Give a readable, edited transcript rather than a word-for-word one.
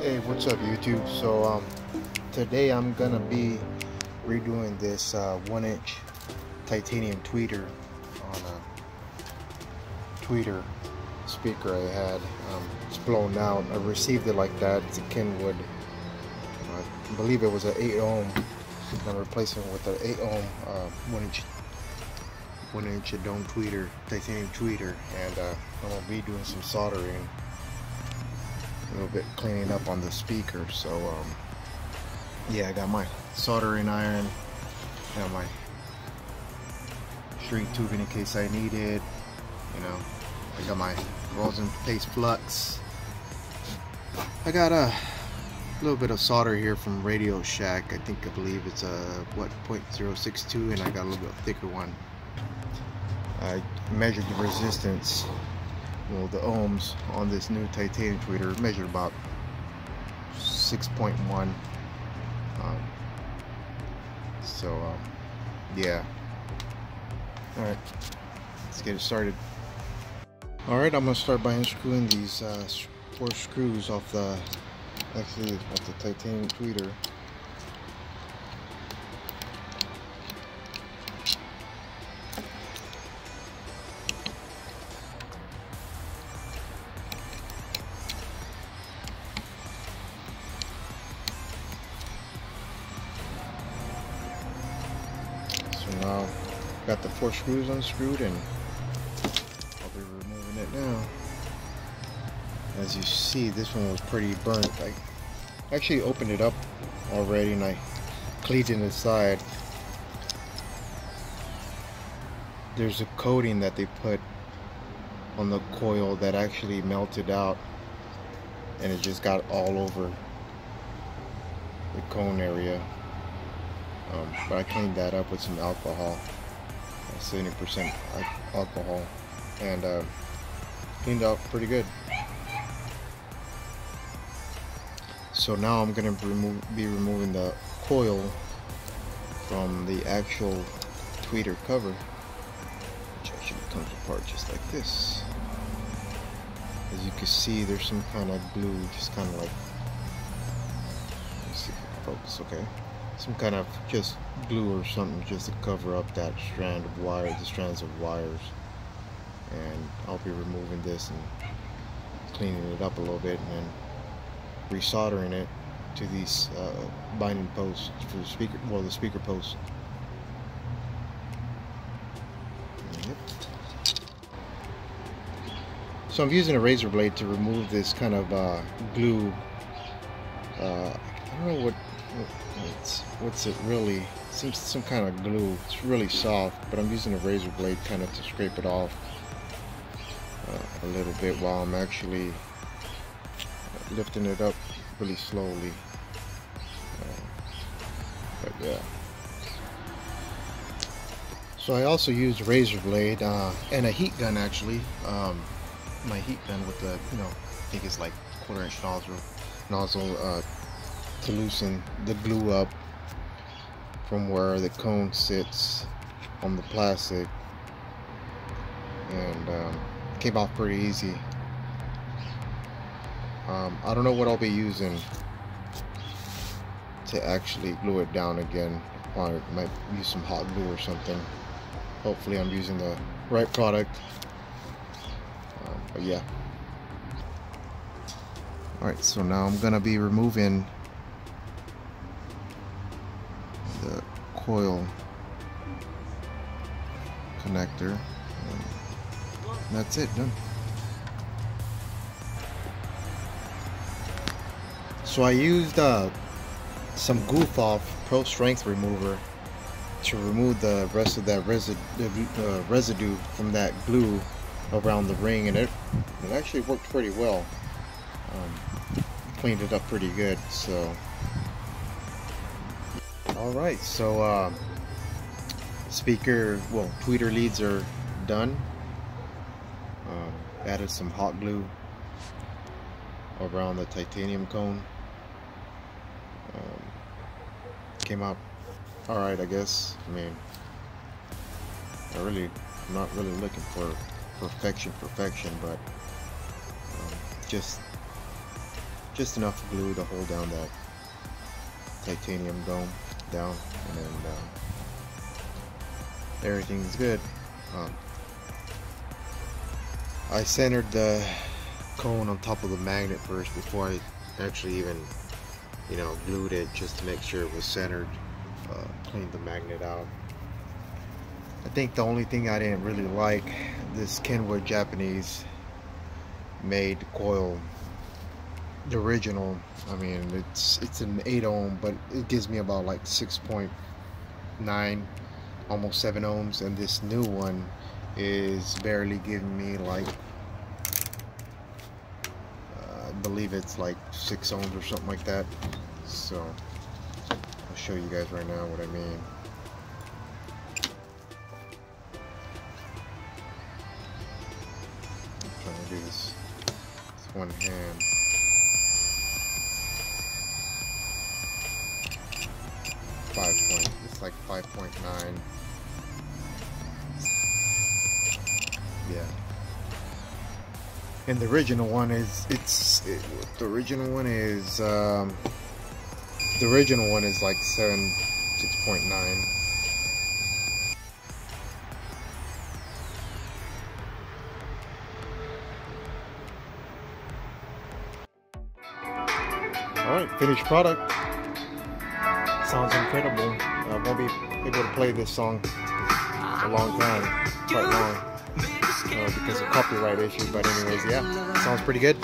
Hey, what's up YouTube? So today I'm gonna be redoing this 1-inch titanium tweeter on a tweeter speaker I had. It's blown out. I received it like that. It's a Kenwood. I believe it was an 8 ohm. I'm replacing it with an 8 ohm 1-inch dome tweeter, titanium tweeter, and I'm gonna be doing some soldering, a little bit cleaning up on the speaker. So yeah, I got my soldering iron, got my shrink tubing in case I need it, you know. I got my rosin paste flux. I got a little bit of solder here from Radio Shack. I believe it's a 0.062, and I got a little bit thicker one. I measured the resistance, well, the ohms on this new titanium tweeter. Measured about 6.1. Yeah. All right, let's get it started. All right, I'm gonna start by unscrewing these 4 screws off the, off the titanium tweeter. So now got the 4 screws unscrewed, and I'll be removing it now. As you see, this one was pretty burnt. I actually opened it up already and I cleaned it inside. There's a coating that they put on the coil that actually melted out, and it just got all over the cone area. But I cleaned that up with some alcohol, 70% alcohol, and cleaned out pretty good. So now I'm going to be removing the coil from the actual tweeter cover, which actually comes apart just like this. As you can see, there's some kind of glue, just kind of like, let's see if I can focus, okay. Some kind of just glue or something just to cover up that strand of wire, the strands of wires. And I'll be removing this and cleaning it up a little bit, and then resoldering it to these binding posts for the speaker, well, the speaker post. Yep. So I'm using a razor blade to remove this kind of glue. I don't know what's it really. It seems some kind of glue. It's really soft, but I'm using a razor blade kind of to scrape it off a little bit while I'm actually lifting it up really slowly. But yeah. So I also used a razor blade and a heat gun actually. My heat gun with the, you know, I think it's like 1/4 inch nozzle to loosen the glue up from where the cone sits on the plastic, and came off pretty easy. I don't know what I'll be using to actually glue it down again. I might use some hot glue or something. Hopefully I'm using the right product. But yeah. Alright, so now I'm going to be removing the coil connector. And that's it, done. So I used some Goof-Off Pro Strength Remover to remove the rest of that residue from that glue around the ring, and it actually worked pretty well. Cleaned it up pretty good. So, all right. So tweeter leads are done. Added some hot glue around the titanium cone. Came out alright, I guess. I mean, I really I'm not really looking for perfection, but just enough glue to hold down that titanium dome down, and then everything's good. I centered the cone on top of the magnet first before I actually even, you know, glued it, just to make sure it was centered. Cleaned the magnet out. I think the only thing I didn't really like, this Kenwood Japanese made coil, the original, I mean, it's an 8 ohm, but it gives me about like 6.9, almost 7 ohms, and this new one is barely giving me like, I believe it's like 6 ohms or something like that. So I'll show you guys right now what I mean. I'm trying to do this with one hand. It's like 5.9. Yeah. And the original one is, the original one is like 6.9. All right, finished product. Sounds incredible. I won't be able to play this song a long time, quite long. Because of copyright issue, but anyways, yeah, sounds pretty good.